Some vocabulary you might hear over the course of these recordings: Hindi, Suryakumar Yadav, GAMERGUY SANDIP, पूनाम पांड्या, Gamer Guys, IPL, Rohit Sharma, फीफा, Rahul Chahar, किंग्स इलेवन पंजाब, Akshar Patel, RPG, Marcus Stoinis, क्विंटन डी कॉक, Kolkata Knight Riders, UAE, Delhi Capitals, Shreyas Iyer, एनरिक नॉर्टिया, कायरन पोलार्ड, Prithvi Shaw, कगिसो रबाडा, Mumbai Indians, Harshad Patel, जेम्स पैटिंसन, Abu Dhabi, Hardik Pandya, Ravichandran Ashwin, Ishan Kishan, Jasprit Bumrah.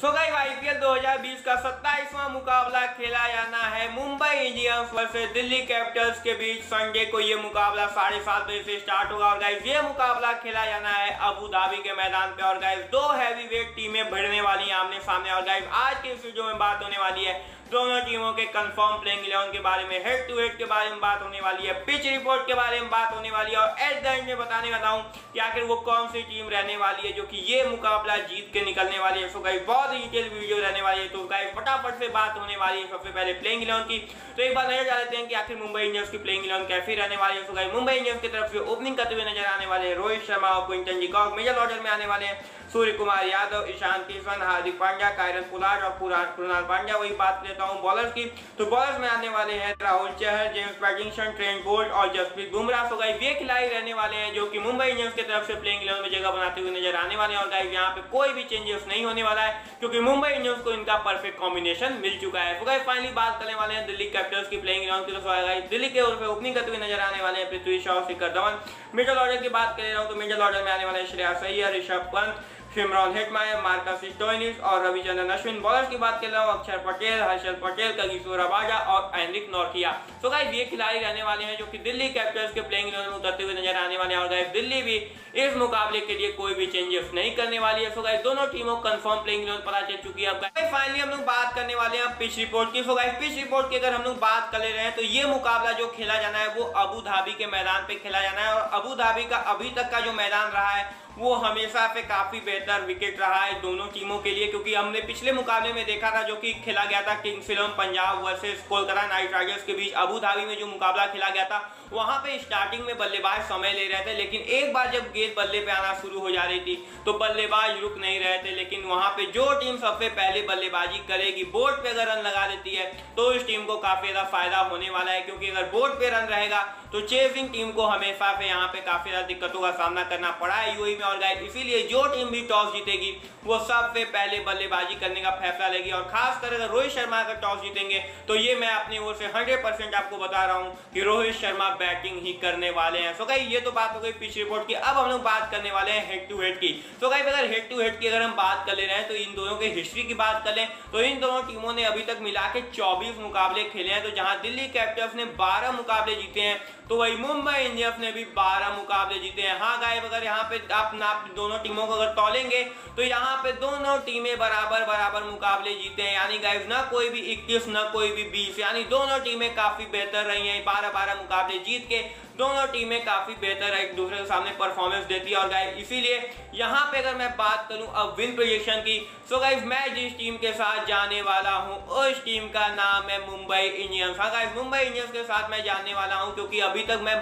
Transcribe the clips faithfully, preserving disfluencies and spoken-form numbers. So guys IPL दो हज़ार बीस का सत्ताईसवां मुकाबला खेला जाना है Mumbai Indians versus Delhi Capitals के बीच। संडे को ये मुकाबला साढ़े सात बजे से स्टार्ट होगा और गाइस ये मुकाबला खेला जाना है अबू धाबी के मैदान पे। और गाइस दो हैवीवेट टीमें भिड़ने वाली हैं आमने सामने। और गाइस आज के इस वीडियो में बात होने वाली है दोनों टीमों के कंफर्म प्लेइंग इलेवन के बारे में, हेड टू हेड के बारे में बात होने वाली है, पिच रिपोर्ट के बारे में बात होने वाली है और एट द एंड में बताने वाला हूँ कि आखिर वो कौन सी टीम रहने वाली है जो कि ये मुकाबला जीत के निकलने वाली है। सो गाइस बहुत डिटेल वीडियो रहने वाली है, तो गाइस फटाफट से बात होने वाली है सबसे पहले प्लेइंग इलेवन की। तो एक बार नजर डाल लेते हैं कि आखिर मुंबई इंडियंस की प्लेइंग इलेवन कैसी रहने वाली है। सो गाइस मुंबई इंडियंस की तरफ से ओपनिंग करते हुए नजर आने वाले हैं रोहित शर्मा और क्विंटन डी कॉक। Major order में आने वाले हैं सूर्यकुमार यादव, ईशान किशन, हार्दिक पांड्या, कायरन पोलार्ड और पूनाम पांड्या। वही बात लेता हूँ बॉलर्स की, तो बॉलर्स में आने वाले हैं Rahul Chahar, जेम्स पैटिंसन, Trent Boult और जसप्रीत बुमराह। सो गाइस ये खिलाड़ी रहने वाले हैं जो कि मुंबई इंडियंस की तरफ से प्लेइंग इलेवन में जगह बनाते हुए नजर आने वाले हैं। और गाइस यहाँ पे कोई भी चेंजेस नहीं होने वाला है क्योंकि मुंबई इंडियंस को इनका परफेक्ट कॉम्बिनेशन मिल चुका है। तो गाइस फाइनली बात करने वाले हैं दिल्ली कैपिटल्स की प्लेइंग इलेवन की। तो गाइस दिल्ली के ओर पे ओपनिंग करते हुए नजर आने वाले हैं पृथ्वी शॉ, शिखर धवन। मिडल ऑर्डर की बात कर रहा हूँ तो मिडल ऑर्डर में आने वाले हैं श्रेयस अय्यर, ऋषभ पंत, मार्कस स्टोइनिस और रविचंद्रन अश्विन। बॉलर्स की बात कर रहा हूँ अक्षर पटेल, हर्षद पटेल, कगिसो रबाडा और एनरिक नॉर्टिया। सो गाइस ये खिलाड़ी रहने वाले हैं जो कि दिल्ली कैपिटल्स के प्लेइंग इलेवन में उतरते हुए नजर आने वाले हैं। और गाइस दिल्ली भी इस मुकाबले के लिए कोई भी चेंजेस नहीं करने वाली है। सो गाइस दोनों टीमों को कंफर्म प्लेइंग इलेवन पता चल चुकी है। फाइनली हम लोग बात करने वाले हैं पिच रिपोर्ट की। सो गाइस पिच रिपोर्ट की अगर हम लोग बात कर ले रहे हैं तो ये मुकाबला जो खेला जाना है वो अबू धाबी के मैदान पे खेला जाना है। और अबू धाबी का अभी तक का जो मैदान रहा है वो हमेशा पे काफी बेहतर विकेट रहा है दोनों टीमों के लिए, क्योंकि हमने पिछले मुकाबले में देखा था जो कि खेला गया था किंग्स इलेवन पंजाब versus Kolkata Knight Riders के बीच। अबू धाबी में जो मुकाबला खेला गया था वहां पे स्टार्टिंग में बल्लेबाज समय ले रहे थे, लेकिन एक बार जब गेंद बल्ले पे आना शुरू हो जा रही थी तो बल्लेबाज रुक नहीं रहे थे। लेकिन वहां पे जो टीम सबसे पहले बल्लेबाजी करेगी, बोर्ड पे अगर रन लगा देती है तो इस टीम को काफी ज्यादा फायदा होने वाला है, क्योंकि अगर बोर्ड पे रन रहेगा तो चेसिंग टीम को हमेशा पे यहाँ पे काफी ज्यादा दिक्कतों का सामना करना पड़ा है यूएई में। और गाइस इसीलिए जो टीम भी टॉस जीतेगी वो सबसे पहले बल्लेबाजी करने का फैसला लेगी। और खासकर अगर रोहित शर्मा अगर टॉस जीतेंगे तो ये मैं अपनी ओर से सौ परसेंट आपको बता रहा हूं कि रोहित शर्मा बैटिंग ही करने वाले हैं। सो गाइस ये तो बात हो गई पिच रिपोर्ट की। अब हम लोग बात करने वाले हैं हेड टू हेड की। सो गाइस अगर हेड टू हेड की अगर हम बात कर ले रहे हैं तो इन दोनों के हिस्ट्री की बात कर लें तो इन दोनों टीमों ने अभी तक मिला के चौबीस मुकाबले खेले हैं। तो जहां दिल्ली कैपिटल्स ने बारह मुकाबले जीते हैं तो वही मुंबई इंडियंस ने भी बारह मुकाबले जीते हैं। हाँ गाइस अगर यहाँ पे आप नाप दोनों टीमों को अगर तोलेंगे तो यहाँ पे दोनों टीमें बराबर बराबर मुकाबले जीते हैं, यानी गाइस ना कोई भी इक्कीस ना कोई भी बीस, यानी दोनों टीमें काफी बेहतर रही हैं। बारह बारह मुकाबले जीत के दोनों टीमें काफी बेहतर एक दूसरे के सामने परफॉर्मेंस देती है। और गाइस इसीलिए यहाँ पे अगर मैं बात करूँ अब विन प्रोजेक्शन की, सो गाइस मैं जिस टीम के साथ जाने वाला हूँ उस टीम का नाम है मुंबई इंडियंस। हाँ गाइस मुंबई इंडियंस के साथ मैं जाने वाला हूँ क्योंकि अभी तक मैं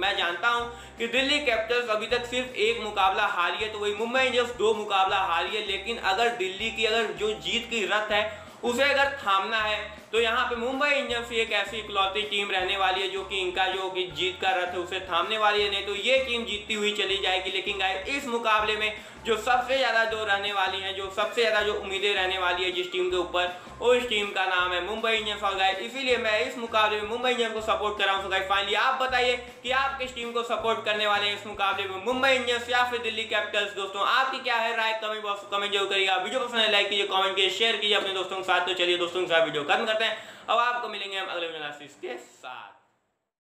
मैं जानता हूँ कि दिल्ली कैपिटल्स अभी तक सिर्फ एक मुकाबला हारी है, तो वही मुंबई इंडियंस दो मुकाबला हारी है। लेकिन अगर दिल्ली की अगर जो जीत की रथ है उसे अगर थामना है तो यहाँ पे मुंबई इंडियंस एक ऐसी इकलौती टीम रहने वाली है जो कि इनका जो कि जीत का रथ है उसे थामने वाली है, नहीं तो ये टीम जीतती हुई चली जाएगी। लेकिन गाइस इस मुकाबले में जो सबसे ज़्यादा जो रहने वाली हैं, जो सबसे ज़्यादा जो उम्मीदें रहने वाली है जिस टीम के ऊपर, उस टीम का नाम है मुंबई इंडियंस। और गाइस इसीलिए मैं इस मुकाबले में मुंबई इंडियंस को सपोर्ट कर रहा हूँ। तो गाइस फाइनली आप बताइए कि आप किस टीम को सपोर्ट करने वाले हैं इस मुकाबले में, मुंबई इंडियंस या फिर दिल्ली कैपिटल्स। दोस्तों आपकी क्या है राय, कमेंट बॉक्स कमेंट जरूर करिएगा। वीडियो पसंद है लाइक कीजिए, कमेंट कीजिए, शेयर कीजिए अपने दोस्तों के साथ। तो चलिए दोस्तों के साथ वीडियो खत्म करते हैं, अब आपको मिलेंगे हम अगले वीडियो के साथ।